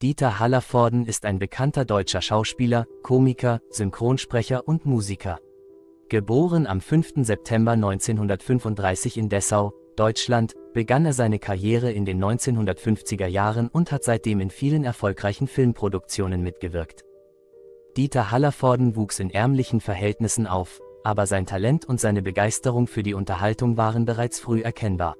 Dieter Hallervorden ist ein bekannter deutscher Schauspieler, Komiker, Synchronsprecher und Musiker. Geboren am 5. September 1935 in Dessau, Deutschland, begann er seine Karriere in den 1950er Jahren und hat seitdem in vielen erfolgreichen Filmproduktionen mitgewirkt. Dieter Hallervorden wuchs in ärmlichen Verhältnissen auf, aber sein Talent und seine Begeisterung für die Unterhaltung waren bereits früh erkennbar.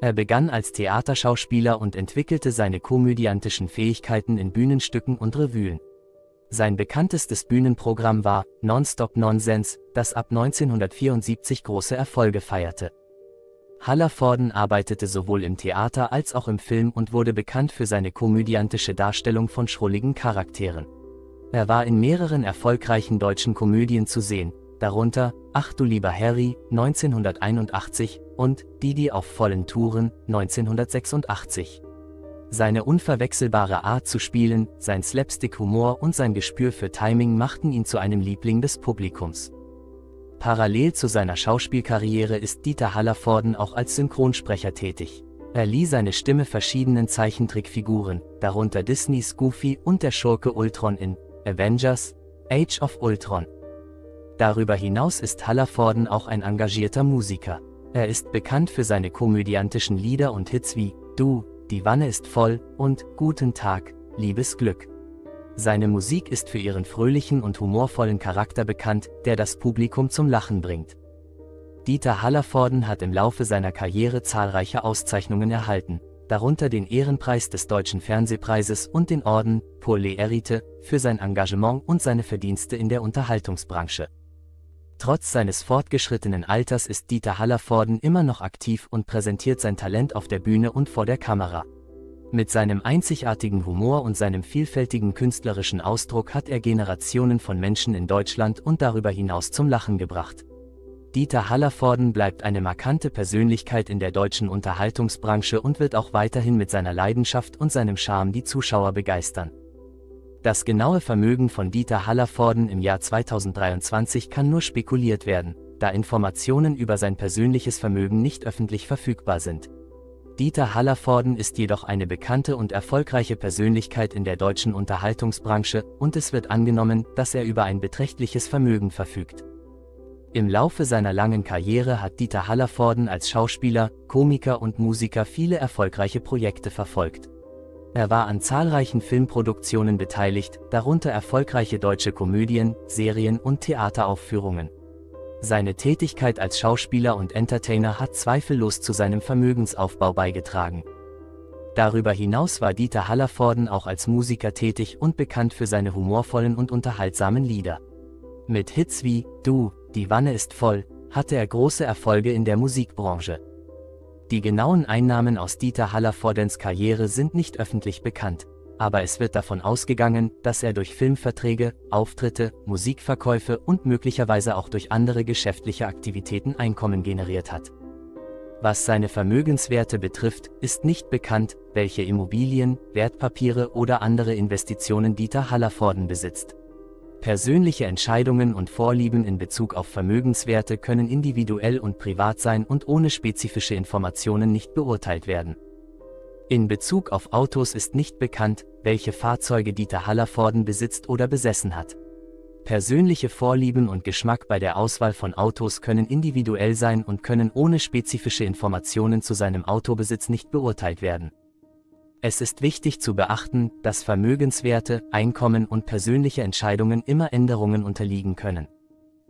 Er begann als Theaterschauspieler und entwickelte seine komödiantischen Fähigkeiten in Bühnenstücken und Revuen. Sein bekanntestes Bühnenprogramm war Nonstop Nonsens, das ab 1974 große Erfolge feierte. Hallervorden arbeitete sowohl im Theater als auch im Film und wurde bekannt für seine komödiantische Darstellung von schrulligen Charakteren. Er war in mehreren erfolgreichen deutschen Komödien zu sehen, darunter Ach du lieber Harry 1981 und Didi auf vollen Touren 1986. Seine unverwechselbare Art zu spielen, sein Slapstick-Humor und sein Gespür für Timing machten ihn zu einem Liebling des Publikums. Parallel zu seiner Schauspielkarriere ist Dieter Hallervorden auch als Synchronsprecher tätig. Er lieh seine Stimme verschiedenen Zeichentrickfiguren, darunter Disneys Goofy und der Schurke Ultron in Avengers Age of Ultron. Darüber hinaus ist Hallervorden auch ein engagierter Musiker. Er ist bekannt für seine komödiantischen Lieder und Hits wie Du, die Wanne ist voll und Guten Tag, liebes Glück. Seine Musik ist für ihren fröhlichen und humorvollen Charakter bekannt, der das Publikum zum Lachen bringt. Dieter Hallervorden hat im Laufe seiner Karriere zahlreiche Auszeichnungen erhalten, darunter den Ehrenpreis des Deutschen Fernsehpreises und den Orden Pour les Mérites für sein Engagement und seine Verdienste in der Unterhaltungsbranche. Trotz seines fortgeschrittenen Alters ist Dieter Hallervorden immer noch aktiv und präsentiert sein Talent auf der Bühne und vor der Kamera. Mit seinem einzigartigen Humor und seinem vielfältigen künstlerischen Ausdruck hat er Generationen von Menschen in Deutschland und darüber hinaus zum Lachen gebracht. Dieter Hallervorden bleibt eine markante Persönlichkeit in der deutschen Unterhaltungsbranche und wird auch weiterhin mit seiner Leidenschaft und seinem Charme die Zuschauer begeistern. Das genaue Vermögen von Dieter Hallervorden im Jahr 2023 kann nur spekuliert werden, da Informationen über sein persönliches Vermögen nicht öffentlich verfügbar sind. Dieter Hallervorden ist jedoch eine bekannte und erfolgreiche Persönlichkeit in der deutschen Unterhaltungsbranche und es wird angenommen, dass er über ein beträchtliches Vermögen verfügt. Im Laufe seiner langen Karriere hat Dieter Hallervorden als Schauspieler, Komiker und Musiker viele erfolgreiche Projekte verfolgt. Er war an zahlreichen Filmproduktionen beteiligt, darunter erfolgreiche deutsche Komödien, Serien und Theateraufführungen. Seine Tätigkeit als Schauspieler und Entertainer hat zweifellos zu seinem Vermögensaufbau beigetragen. Darüber hinaus war Dieter Hallervorden auch als Musiker tätig und bekannt für seine humorvollen und unterhaltsamen Lieder. Mit Hits wie Du, die Wanne ist voll, hatte er große Erfolge in der Musikbranche. Die genauen Einnahmen aus Dieter Hallervordens Karriere sind nicht öffentlich bekannt, aber es wird davon ausgegangen, dass er durch Filmverträge, Auftritte, Musikverkäufe und möglicherweise auch durch andere geschäftliche Aktivitäten Einkommen generiert hat. Was seine Vermögenswerte betrifft, ist nicht bekannt, welche Immobilien, Wertpapiere oder andere Investitionen Dieter Hallervorden besitzt. Persönliche Entscheidungen und Vorlieben in Bezug auf Vermögenswerte können individuell und privat sein und ohne spezifische Informationen nicht beurteilt werden. In Bezug auf Autos ist nicht bekannt, welche Fahrzeuge Dieter Hallervorden besitzt oder besessen hat. Persönliche Vorlieben und Geschmack bei der Auswahl von Autos können individuell sein und können ohne spezifische Informationen zu seinem Autobesitz nicht beurteilt werden. Es ist wichtig zu beachten, dass Vermögenswerte, Einkommen und persönliche Entscheidungen immer Änderungen unterliegen können.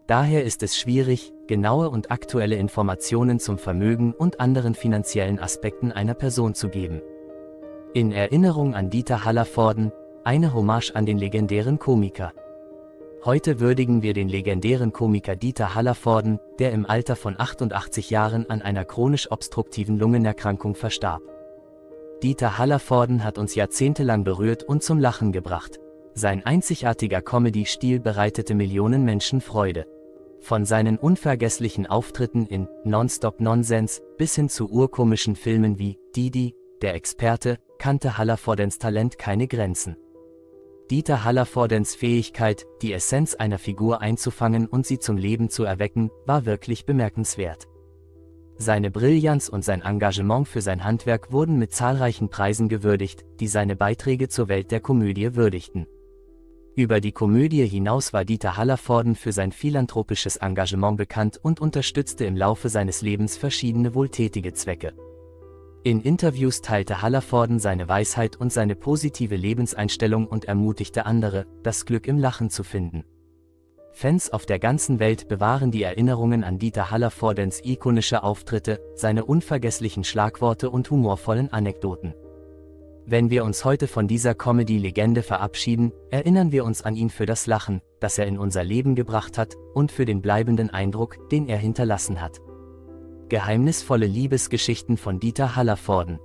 Daher ist es schwierig, genaue und aktuelle Informationen zum Vermögen und anderen finanziellen Aspekten einer Person zu geben. In Erinnerung an Dieter Hallervorden, eine Hommage an den legendären Komiker. Heute würdigen wir den legendären Komiker Dieter Hallervorden, der im Alter von 88 Jahren an einer chronisch obstruktiven Lungenerkrankung verstarb. Dieter Hallervorden hat uns jahrzehntelang berührt und zum Lachen gebracht. Sein einzigartiger Comedy-Stil bereitete Millionen Menschen Freude. Von seinen unvergesslichen Auftritten in Nonstop Nonsens bis hin zu urkomischen Filmen wie Didi, der Experte, kannte Hallervordens Talent keine Grenzen. Dieter Hallervordens Fähigkeit, die Essenz einer Figur einzufangen und sie zum Leben zu erwecken, war wirklich bemerkenswert. Seine Brillanz und sein Engagement für sein Handwerk wurden mit zahlreichen Preisen gewürdigt, die seine Beiträge zur Welt der Komödie würdigten. Über die Komödie hinaus war Dieter Hallervorden für sein philanthropisches Engagement bekannt und unterstützte im Laufe seines Lebens verschiedene wohltätige Zwecke. In Interviews teilte Hallervorden seine Weisheit und seine positive Lebenseinstellung und ermutigte andere, das Glück im Lachen zu finden. Fans auf der ganzen Welt bewahren die Erinnerungen an Dieter Hallervordens ikonische Auftritte, seine unvergesslichen Schlagworte und humorvollen Anekdoten. Wenn wir uns heute von dieser Comedy-Legende verabschieden, erinnern wir uns an ihn für das Lachen, das er in unser Leben gebracht hat, und für den bleibenden Eindruck, den er hinterlassen hat. Geheimnisvolle Liebesgeschichten von Dieter Hallervorden.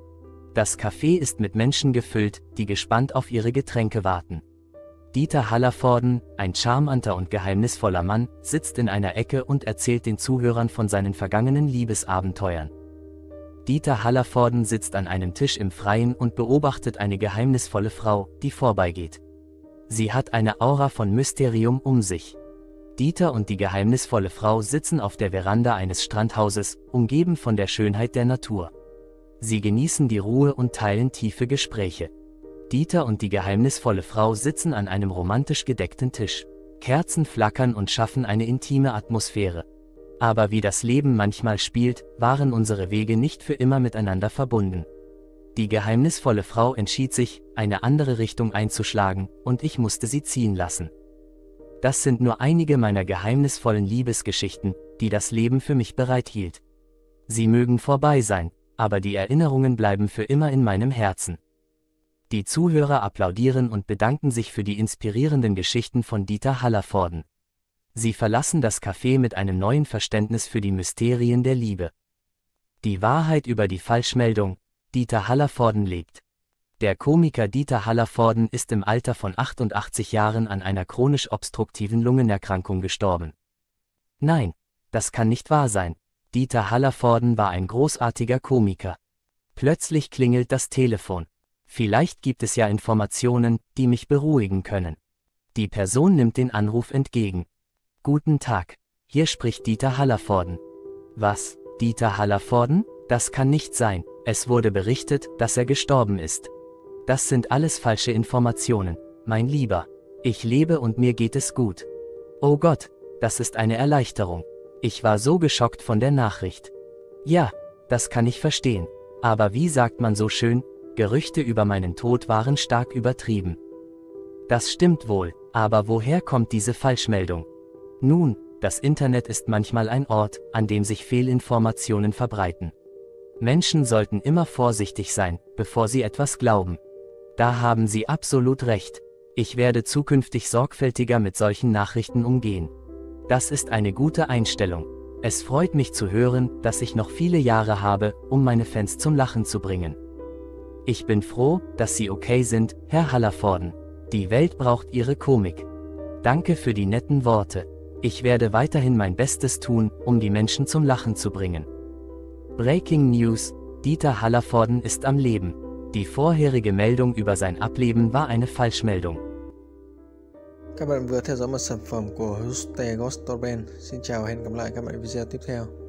Das Café ist mit Menschen gefüllt, die gespannt auf ihre Getränke warten. Dieter Hallervorden, ein charmanter und geheimnisvoller Mann, sitzt in einer Ecke und erzählt den Zuhörern von seinen vergangenen Liebesabenteuern. Dieter Hallervorden sitzt an einem Tisch im Freien und beobachtet eine geheimnisvolle Frau, die vorbeigeht. Sie hat eine Aura von Mysterium um sich. Dieter und die geheimnisvolle Frau sitzen auf der Veranda eines Strandhauses, umgeben von der Schönheit der Natur. Sie genießen die Ruhe und teilen tiefe Gespräche. Dieter und die geheimnisvolle Frau sitzen an einem romantisch gedeckten Tisch. Kerzen flackern und schaffen eine intime Atmosphäre. Aber wie das Leben manchmal spielt, waren unsere Wege nicht für immer miteinander verbunden. Die geheimnisvolle Frau entschied sich, eine andere Richtung einzuschlagen, und ich musste sie ziehen lassen. Das sind nur einige meiner geheimnisvollen Liebesgeschichten, die das Leben für mich bereithielt. Sie mögen vorbei sein, aber die Erinnerungen bleiben für immer in meinem Herzen. Die Zuhörer applaudieren und bedanken sich für die inspirierenden Geschichten von Dieter Hallervorden. Sie verlassen das Café mit einem neuen Verständnis für die Mysterien der Liebe. Die Wahrheit über die Falschmeldung: Dieter Hallervorden lebt. Der Komiker Dieter Hallervorden ist im Alter von 88 Jahren an einer chronisch obstruktiven Lungenerkrankung gestorben. Nein, das kann nicht wahr sein. Dieter Hallervorden war ein großartiger Komiker. Plötzlich klingelt das Telefon. Vielleicht gibt es ja Informationen, die mich beruhigen können. Die Person nimmt den Anruf entgegen. Guten Tag, hier spricht Dieter Hallervorden. Was, Dieter Hallervorden? Das kann nicht sein. Es wurde berichtet, dass er gestorben ist. Das sind alles falsche Informationen, mein Lieber. Ich lebe und mir geht es gut. Oh Gott, das ist eine Erleichterung. Ich war so geschockt von der Nachricht. Ja, das kann ich verstehen. Aber wie sagt man so schön, Gerüchte über meinen Tod waren stark übertrieben. Das stimmt wohl, aber woher kommt diese Falschmeldung? Nun, das Internet ist manchmal ein Ort, an dem sich Fehlinformationen verbreiten. Menschen sollten immer vorsichtig sein, bevor sie etwas glauben. Da haben Sie absolut recht. Ich werde zukünftig sorgfältiger mit solchen Nachrichten umgehen. Das ist eine gute Einstellung. Es freut mich zu hören, dass ich noch viele Jahre habe, um meine Fans zum Lachen zu bringen. Ich bin froh, dass Sie okay sind, Herr Hallervorden. Die Welt braucht Ihre Komik. Danke für die netten Worte. Ich werde weiterhin mein Bestes tun, um die Menschen zum Lachen zu bringen. Breaking News: Dieter Hallervorden ist am Leben. Die vorherige Meldung über sein Ableben war eine Falschmeldung. Các bạn vừa theo dõi một sản phẩm của Host Gostoben. Xin chào và hẹn gặp lại các bạn video tiếp theo.